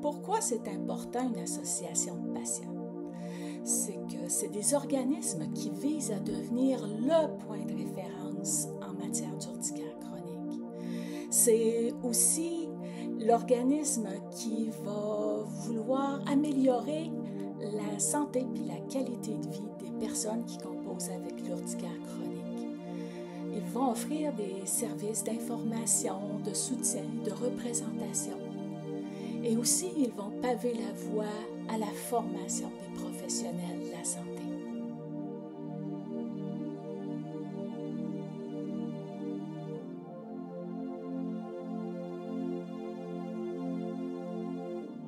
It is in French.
Pourquoi c'est important une association de patients? C'est que c'est des organismes qui visent à devenir le point de référence en matière d'urticaire chronique. C'est aussi l'organisme qui va vouloir améliorer la santé et la qualité de vie des personnes qui composent avec l'urticaire chronique. Ils vont offrir des services d'information, de soutien, de représentation. Et aussi, ils vont paver la voie à la formation des professionnels